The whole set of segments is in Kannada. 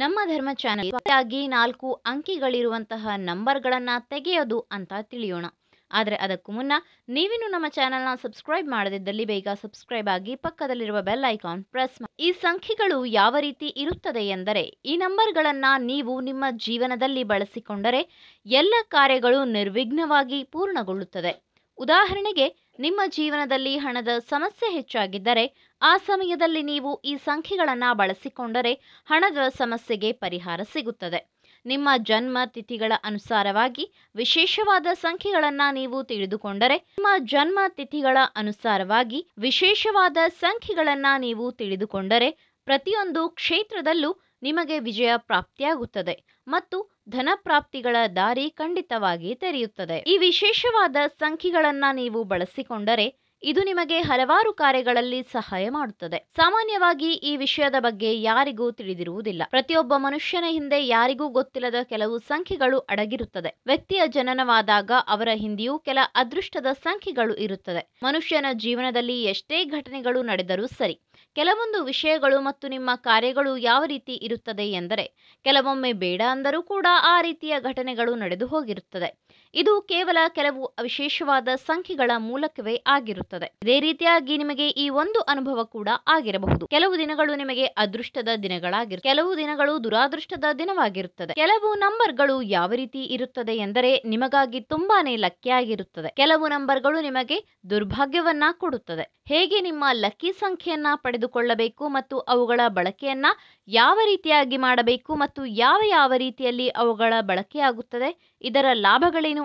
ನಮ್ಮ ಧರ್ಮ ಚಾನೆಲ್ ಆಗಿ 4 ಅಂಕಿಗಳಿರುವಂತಹ ನಂಬರ್ಗಳನ್ನು ತೆಗೆಯೋದು ಅಂತ ತಿಳಿಯೋಣ. ಆದರೆ ಅದಕ್ಕೂ ಮುನ್ನ ನೀವಿನ್ನೂ ನಮ್ಮ ಚಾನೆಲ್ನ ಸಬ್ಸ್ಕ್ರೈಬ್ ಮಾಡದಿದ್ದಲ್ಲಿ ಬೇಗ ಸಬ್ಸ್ಕ್ರೈಬ್ ಆಗಿ ಪಕ್ಕದಲ್ಲಿರುವ ಬೆಲ್ ಐಕಾನ್ ಪ್ರೆಸ್ ಮಾಡಿ. ಈ ಸಂಖ್ಯೆಗಳು ಯಾವ ರೀತಿ ಇರುತ್ತದೆ ಎಂದರೆ, ಈ ನಂಬರ್ಗಳನ್ನು ನೀವು ನಿಮ್ಮ ಜೀವನದಲ್ಲಿ ಬಳಸಿಕೊಂಡರೆ ಎಲ್ಲ ಕಾರ್ಯಗಳು ನಿರ್ವಿಘ್ನವಾಗಿ ಪೂರ್ಣಗೊಳ್ಳುತ್ತದೆ. ಉದಾಹರಣೆಗೆ, ನಿಮ್ಮ ಜೀವನದಲ್ಲಿ ಹಣದ ಸಮಸ್ಯೆ ಹೆಚ್ಚಾಗಿದ್ದರೆ ಆ ಸಮಯದಲ್ಲಿ ನೀವು ಈ ಸಂಖ್ಯೆಗಳನ್ನು ಬಳಸಿಕೊಂಡರೆ ಹಣದ ಸಮಸ್ಯೆಗೆ ಪರಿಹಾರ ಸಿಗುತ್ತದೆ. ನಿಮ್ಮ ಜನ್ಮ ತಿಥಿಗಳ ಅನುಸಾರವಾಗಿ ವಿಶೇಷವಾದ ಸಂಖ್ಯೆಗಳನ್ನು ನೀವು ತಿಳಿದುಕೊಂಡರೆ ಪ್ರತಿಯೊಂದು ಕ್ಷೇತ್ರದಲ್ಲೂ ನಿಮಗೆ ವಿಜಯ ಪ್ರಾಪ್ತಿಯಾಗುತ್ತದೆ ಮತ್ತು ಧನಪ್ರಾಪ್ತಿಗಳ ದಾರಿ ಖಂಡಿತವಾಗಿ ತೆರೆಯುತ್ತದೆ. ಈ ವಿಶೇಷವಾದ ಸಂಖ್ಯೆಗಳನ್ನು ನೀವು ಬಳಸಿಕೊಂಡರೆ ಇದು ನಿಮಗೆ ಹಲವಾರು ಕಾರ್ಯಗಳಲ್ಲಿ ಸಹಾಯ ಮಾಡುತ್ತದೆ. ಸಾಮಾನ್ಯವಾಗಿ ಈ ವಿಷಯದ ಬಗ್ಗೆ ಯಾರಿಗೂ ತಿಳಿದಿರುವುದಿಲ್ಲ. ಪ್ರತಿಯೊಬ್ಬ ಮನುಷ್ಯನ ಹಿಂದೆ ಯಾರಿಗೂ ಗೊತ್ತಿಲ್ಲದ ಕೆಲವು ಸಂಖ್ಯೆಗಳು ಅಡಗಿರುತ್ತದೆ. ವ್ಯಕ್ತಿಯ ಜನನವಾದಾಗ ಅವರ ಹಿಂದೆಯೂ ಕೆಲ ಅದೃಷ್ಟದ ಸಂಖ್ಯೆಗಳು ಇರುತ್ತದೆ. ಮನುಷ್ಯನ ಜೀವನದಲ್ಲಿ ಎಷ್ಟೇ ಘಟನೆಗಳು ನಡೆದರೂ ಸರಿ, ಕೆಲವೊಂದು ವಿಷಯಗಳು ಮತ್ತು ನಿಮ್ಮ ಕಾರ್ಯಗಳು ಯಾವ ರೀತಿ ಇರುತ್ತದೆ ಎಂದರೆ, ಕೆಲವೊಮ್ಮೆ ಬೇಡ ಅಂದರೂ ಕೂಡ ಆ ರೀತಿಯ ಘಟನೆಗಳು ನಡೆದು ಹೋಗಿರುತ್ತದೆ. ಇದು ಕೇವಲ ಕೆಲವು ವಿಶೇಷವಾದ ಸಂಖ್ಯೆಗಳ ಮೂಲಕವೇ ಆಗಿರುತ್ತದೆ. ಇದೇ ರೀತಿಯಾಗಿ ನಿಮಗೆ ಈ ಒಂದು ಅನುಭವ ಕೂಡ ಆಗಿರಬಹುದು. ಕೆಲವು ದಿನಗಳು ನಿಮಗೆ ಅದೃಷ್ಟದ ದಿನಗಳಾಗಿರು, ಕೆಲವು ದಿನಗಳು ದುರಾದೃಷ್ಟದ ದಿನವಾಗಿರುತ್ತದೆ. ಕೆಲವು ನಂಬರ್ಗಳು ಯಾವ ರೀತಿ ಇರುತ್ತದೆ ಎಂದರೆ ನಿಮಗಾಗಿ ತುಂಬಾನೇ ಲಕ್ಕಿಯಾಗಿರುತ್ತದೆ. ಕೆಲವು ನಂಬರ್ಗಳು ನಿಮಗೆ ದುರ್ಭಾಗ್ಯವನ್ನ ಕೊಡುತ್ತದೆ. ಹೇಗೆ ನಿಮ್ಮ ಲಕ್ಕಿ ಸಂಖ್ಯೆಯನ್ನ ಪಡೆದುಕೊಳ್ಳಬೇಕು ಮತ್ತು ಅವುಗಳ ಬಳಕೆಯನ್ನ ಯಾವ ರೀತಿಯಾಗಿ ಮಾಡಬೇಕು ಮತ್ತು ಯಾವ ರೀತಿಯಲ್ಲಿ ಅವುಗಳ ಬಳಕೆಯಾಗುತ್ತದೆ, ಇದರ ಲಾಭಗಳೇನು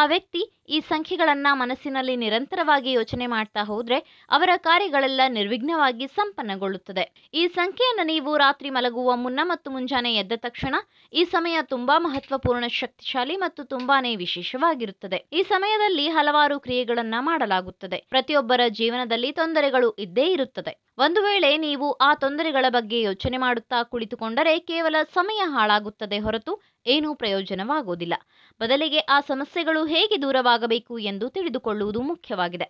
ಆ ವ್ಯಕ್ತಿ ಈ ಸಂಖ್ಯೆಗಳನ್ನು ಮನಸ್ಸಿನಲ್ಲಿ ನಿರಂತರವಾಗಿ ಯೋಚನೆ ಮಾಡ್ತಾ ಹೋದರೆ ಅವರ ಕಾರ್ಯಗಳೆಲ್ಲ ನಿರ್ವಿಘ್ನವಾಗಿ ಸಂಪನ್ನಗೊಳ್ಳುತ್ತದೆ. ಈ ಸಂಖ್ಯೆಯನ್ನು ನೀವು ರಾತ್ರಿ ಮಲಗುವ ಮುನ್ನ ಮತ್ತು ಮುಂಜಾನೆ ಎದ್ದ ತಕ್ಷಣ, ಈ ಸಮಯ ತುಂಬಾ ಮಹತ್ವಪೂರ್ಣ, ಶಕ್ತಿಶಾಲಿ ಮತ್ತು ತುಂಬಾನೇ ವಿಶೇಷವಾಗಿರುತ್ತದೆ. ಈ ಸಮಯದಲ್ಲಿ ಹಲವಾರು ಕ್ರಿಯೆಗಳನ್ನ ಮಾಡಲಾಗುತ್ತದೆ. ಪ್ರತಿಯೊಬ್ಬರ ಜೀವನದಲ್ಲಿ ತೊಂದರೆಗಳು ಇದ್ದೇ ಇರುತ್ತದೆ. ಒಂದು ವೇಳೆ ನೀವು ಆ ತೊಂದರೆಗಳ ಬಗ್ಗೆ ಯೋಚನೆ ಮಾಡುತ್ತಾ ಕುಳಿತುಕೊಂಡರೆ ಕೇವಲ ಸಮಯ ಹಾಳಾಗುತ್ತದೆ ಹೊರತು ಏನೂ ಪ್ರಯೋಜನವಾಗುವುದಿಲ್ಲ. ಬದಲಿಗೆ ಆ ಸಮಸ್ಯೆಗಳು ಹೇಗೆ ದೂರವಾಗಬೇಕು ಎಂದು ತಿಳಿದುಕೊಳ್ಳುವುದು ಮುಖ್ಯವಾಗಿದೆ.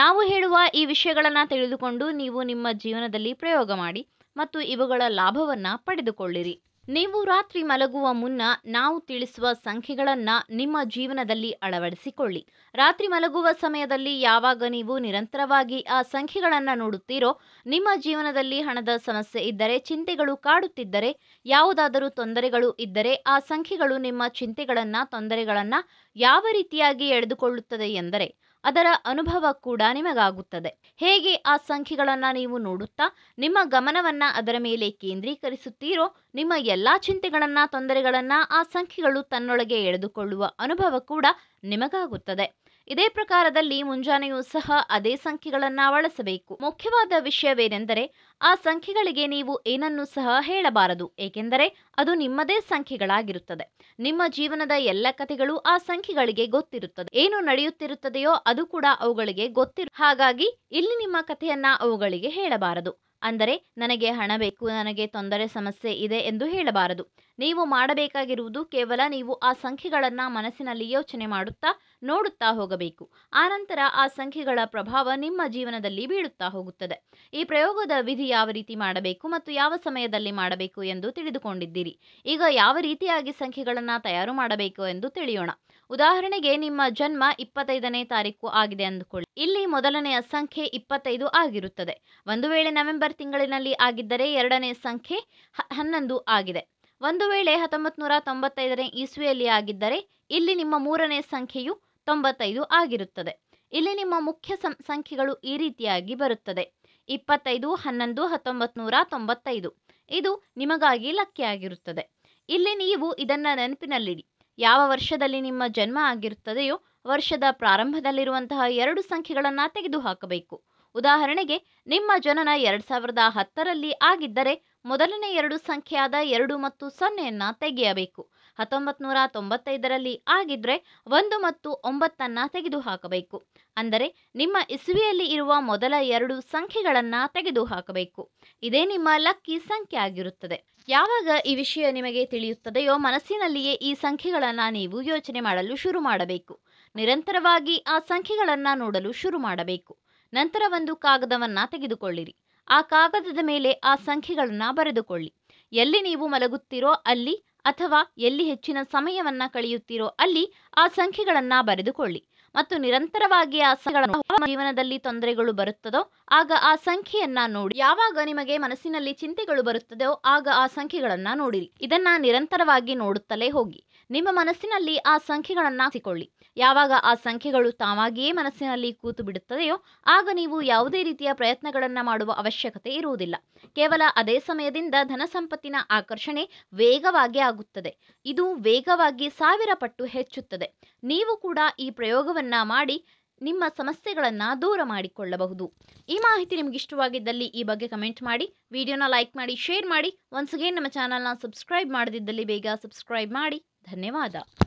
ನಾವು ಹೇಳುವ ಈ ವಿಷಯಗಳನ್ನು ತಿಳಿದುಕೊಂಡು ನೀವು ನಿಮ್ಮ ಜೀವನದಲ್ಲಿ ಪ್ರಯೋಗ ಮಾಡಿ ಮತ್ತು ಇವುಗಳ ಲಾಭವನ್ನು ಪಡೆದುಕೊಳ್ಳಿರಿ. ನೀವು ರಾತ್ರಿ ಮಲಗುವ ಮುನ್ನ ನಾವು ತಿಳಿಸುವ ಸಂಖ್ಯೆಗಳನ್ನು ನಿಮ್ಮ ಜೀವನದಲ್ಲಿ ಅಳವಡಿಸಿಕೊಳ್ಳಿ. ರಾತ್ರಿ ಮಲಗುವ ಸಮಯದಲ್ಲಿ ಯಾವಾಗ ನೀವು ನಿರಂತರವಾಗಿ ಆ ಸಂಖ್ಯೆಗಳನ್ನು ನೋಡುತ್ತೀರೋ, ನಿಮ್ಮ ಜೀವನದಲ್ಲಿ ಹಣದ ಸಮಸ್ಯೆ ಇದ್ದರೆ, ಚಿಂತೆಗಳು ಕಾಡುತ್ತಿದ್ದರೆ, ಯಾವುದಾದರೂ ತೊಂದರೆಗಳು ಇದ್ದರೆ ಆ ಸಂಖ್ಯೆಗಳು ನಿಮ್ಮ ಚಿಂತೆಗಳನ್ನು, ತೊಂದರೆಗಳನ್ನು ಯಾವ ರೀತಿಯಾಗಿ ಎಳೆದುಕೊಳ್ಳುತ್ತದೆ ಎಂದರೆ ಅದರ ಅನುಭವ ಕೂಡ ನಿಮಗಾಗುತ್ತದೆ. ಹೇಗೆ ಆ ಸಂಖ್ಯೆಗಳನ್ನು ನೀವು ನೋಡುತ್ತಾ ನಿಮ್ಮ ಗಮನವನ್ನು ಅದರ ಮೇಲೆ ಕೇಂದ್ರೀಕರಿಸುತ್ತೀರೋ, ನಿಮ್ಮ ಎಲ್ಲ ಚಿಂತೆಗಳನ್ನು, ತೊಂದರೆಗಳನ್ನು ಆ ಸಂಖ್ಯೆಗಳು ತನ್ನೊಳಗೆ ಎಳೆದುಕೊಳ್ಳುವ ಅನುಭವ ಕೂಡ ನಿಮಗಾಗುತ್ತದೆ. ಇದೇ ಪ್ರಕಾರದಲ್ಲಿ ಮುಂಜಾನೆಯೂ ಸಹ ಅದೇ ಸಂಖ್ಯೆಗಳನ್ನು ಬಳಸಬೇಕು. ಮುಖ್ಯವಾದ ವಿಷಯವೇನೆಂದರೆ, ಆ ಸಂಖ್ಯೆಗಳಿಗೆ ನೀವು ಏನನ್ನೂ ಸಹ ಹೇಳಬಾರದು, ಏಕೆಂದರೆ ಅದು ನಿಮ್ಮದೇ ಸಂಖ್ಯೆಗಳಾಗಿರುತ್ತದೆ. ನಿಮ್ಮ ಜೀವನದ ಎಲ್ಲ ಕಥೆಗಳು ಆ ಸಂಖ್ಯೆಗಳಿಗೆ ಗೊತ್ತಿರುತ್ತದೆ. ಏನು ನಡೆಯುತ್ತಿರುತ್ತದೆಯೋ ಅದು ಕೂಡ ಅವುಗಳಿಗೆ ಗೊತ್ತಿರು. ಹಾಗಾಗಿ ಇಲ್ಲಿ ನಿಮ್ಮ ಕಥೆಯನ್ನ ಅವುಗಳಿಗೆ ಹೇಳಬಾರದು. ಅಂದರೆ ನನಗೆ ಹಣ ಬೇಕು, ನನಗೆ ತೊಂದರೆ, ಸಮಸ್ಯೆ ಇದೆ ಎಂದು ಹೇಳಬಾರದು. ನೀವು ಮಾಡಬೇಕಾಗಿರುವುದು ಕೇವಲ ನೀವು ಆ ಸಂಖ್ಯೆಗಳನ್ನು ಮನಸ್ಸಿನಲ್ಲಿ ಯೋಚನೆ ಮಾಡುತ್ತಾ ನೋಡುತ್ತಾ ಹೋಗಬೇಕು. ಆನಂತರ ಆ ಸಂಖ್ಯೆಗಳ ಪ್ರಭಾವ ನಿಮ್ಮ ಜೀವನದಲ್ಲಿ ಬೀಳುತ್ತಾ ಹೋಗುತ್ತದೆ. ಈ ಪ್ರಯೋಗದ ವಿಧಿ ಯಾವ ರೀತಿ ಮಾಡಬೇಕು ಮತ್ತು ಯಾವ ಸಮಯದಲ್ಲಿ ಮಾಡಬೇಕು ಎಂದು ತಿಳಿದುಕೊಂಡಿದ್ದೀರಿ. ಈಗ ಯಾವ ರೀತಿಯಾಗಿ ಸಂಖ್ಯೆಗಳನ್ನು ತಯಾರು ಮಾಡಬೇಕು ಎಂದು ತಿಳಿಯೋಣ. ಉದಾಹರಣೆಗೆ, ನಿಮ್ಮ ಜನ್ಮ 25ನೇ ತಾರೀಕು ಆಗಿದೆ ಅಂದುಕೊಳ್ಳಿ. ಇಲ್ಲಿ ಮೊದಲನೆಯ ಸಂಖ್ಯೆ 25 ಆಗಿರುತ್ತದೆ. ಒಂದು ವೇಳೆ ನವೆಂಬರ್ ತಿಂಗಳಿನಲ್ಲಿ ಆಗಿದ್ದರೆ ಎರಡನೇ ಸಂಖ್ಯೆ 11 ಆಗಿದೆ. ಒಂದು ವೇಳೆ 1995ನೇ ಇಸ್ವಿಯಲ್ಲಿ ಆಗಿದ್ದರೆ ಇಲ್ಲಿ ನಿಮ್ಮ ಮೂರನೇ ಸಂಖ್ಯೆಯು 95 ಆಗಿರುತ್ತದೆ. ಇಲ್ಲಿ ನಿಮ್ಮ ಮುಖ್ಯ ಸಂಖ್ಯೆಗಳು ಈ ರೀತಿಯಾಗಿ ಬರುತ್ತದೆ: 25, 11, 1995. ಇದು ನಿಮಗಾಗಿ ಲಕ್ಕಿಯಾಗಿರುತ್ತದೆ. ಇಲ್ಲಿ ನೀವು ಇದನ್ನ ನೆನಪಿನಲ್ಲಿಡಿ. ಯಾವ ವರ್ಷದಲ್ಲಿ ನಿಮ್ಮ ಜನ್ಮ ಆಗಿರುತ್ತದೆಯೋ ವರ್ಷದ ಪ್ರಾರಂಭದಲ್ಲಿರುವಂತಹ 2 ಸಂಖ್ಯೆಗಳನ್ನು ತೆಗೆದುಹಾಕಬೇಕು. ಉದಾಹರಣೆಗೆ, ನಿಮ್ಮ ಜನನ 2010ರಲ್ಲಿ ಆಗಿದ್ದರೆ ಮೊದಲನೇ 2 ಸಂಖ್ಯೆಯಾದ 2 ಮತ್ತು 0ನ್ನು ತೆಗೆಯಬೇಕು. 1995ರಲ್ಲಿ ಆಗಿದ್ರೆ 1 ಮತ್ತು 9 ತೆಗೆದುಹಾಕಬೇಕು. ಅಂದರೆ ನಿಮ್ಮ ಇಸುವಿಯಲ್ಲಿ ಇರುವ ಮೊದಲ 2 ಸಂಖ್ಯೆಗಳನ್ನು ತೆಗೆದುಹಾಕಬೇಕು. ಇದೇ ನಿಮ್ಮ ಲಕ್ಕಿ ಸಂಖ್ಯೆ ಆಗಿರುತ್ತದೆ. ಯಾವಾಗ ಈ ವಿಷಯ ನಿಮಗೆ ತಿಳಿಯುತ್ತದೆಯೋ ಮನಸ್ಸಿನಲ್ಲಿಯೇ ಈ ಸಂಖ್ಯೆಗಳನ್ನು ನೀವು ಯೋಚನೆ ಮಾಡಲು ಶುರು ಮಾಡಬೇಕು. ನಿರಂತರವಾಗಿ ಆ ಸಂಖ್ಯೆಗಳನ್ನು ನೋಡಲು ಶುರು ಮಾಡಬೇಕು. ನಂತರ ಒಂದು ಕಾಗದವನ್ನು ತೆಗೆದುಕೊಳ್ಳಿರಿ. ಆ ಕಾಗದದ ಮೇಲೆ ಆ ಸಂಖ್ಯೆಗಳನ್ನು ಬರೆದುಕೊಳ್ಳಿ. ಎಲ್ಲಿ ನೀವು ಮಲಗುತ್ತೀರೋ ಅಲ್ಲಿ ಅಥವಾ ಎಲ್ಲಿ ಹೆಚ್ಚಿನ ಸಮಯವನ್ನು ಕಳೆಯುತ್ತೀರೋ ಅಲ್ಲಿ ಆ ಸಂಖ್ಯೆಗಳನ್ನು ಬರೆದುಕೊಳ್ಳಿ ಮತ್ತು ನಿರಂತರವಾಗಿ ಆ ಸಂಖ್ಯೆಗಳ ಜೀವನದಲ್ಲಿ ತೊಂದರೆಗಳು ಬರುತ್ತದೋ ಆಗ ಆ ಸಂಖ್ಯೆಯನ್ನು ನೋಡಿ. ಯಾವಾಗ ನಿಮಗೆ ಮನಸ್ಸಿನಲ್ಲಿ ಚಿಂತೆಗಳು ಬರುತ್ತದೋ ಆಗ ಆ ಸಂಖ್ಯೆಗಳನ್ನು ನೋಡಿರಿ. ಇದನ್ನು ನಿರಂತರವಾಗಿ ನೋಡುತ್ತಲೇ ಹೋಗಿ. ನಿಮ್ಮ ಮನಸ್ಸಿನಲ್ಲಿ ಆ ಸಂಖ್ಯೆಗಳನ್ನು ಹಾಕಿಕೊಳ್ಳಿ. ಯಾವಾಗ ಆ ಸಂಖ್ಯೆಗಳು ತಾವಾಗಿಯೇ ಮನಸ್ಸಿನಲ್ಲಿ ಕೂತು ಬಿಡುತ್ತದೆಯೋ ಆಗ ನೀವು ಯಾವುದೇ ರೀತಿಯ ಪ್ರಯತ್ನಗಳನ್ನು ಮಾಡುವ ಅವಶ್ಯಕತೆ ಇರುವುದಿಲ್ಲ. ಕೇವಲ ಅದೇ ಸಮಯದಿಂದ ಧನ ಸಂಪತ್ತಿನ ಆಕರ್ಷಣೆ ವೇಗವಾಗಿ ಆಗುತ್ತದೆ. ಇದು ವೇಗವಾಗಿ 1000 ಪಟ್ಟು ಹೆಚ್ಚುತ್ತದೆ. ನೀವು ಕೂಡ ಈ ಪ್ರಯೋಗವನ್ನು ಮಾಡಿ ನಿಮ್ಮ ಸಮಸ್ಯೆಗಳನ್ನು ದೂರ ಮಾಡಿಕೊಳ್ಳಬಹುದು. ಈ ಮಾಹಿತಿ ನಿಮಗೆ ಇಷ್ಟವಾಗಿದ್ದಲ್ಲಿ ಈ ಬಗ್ಗೆ ಕಮೆಂಟ್ ಮಾಡಿ, ವಿಡಿಯೋನ ಲೈಕ್ ಮಾಡಿ, ಶೇರ್ ಮಾಡಿ. ಒನ್ಸ್ ಅಗೇನ್ ನಮ್ಮ ಚಾನಲ್ನ ಸಬ್ಸ್ಕ್ರೈಬ್ ಮಾಡದಿದ್ದಲ್ಲಿ ಬೇಗ ಸಬ್ಸ್ಕ್ರೈಬ್ ಮಾಡಿ. ಧನ್ಯವಾದ.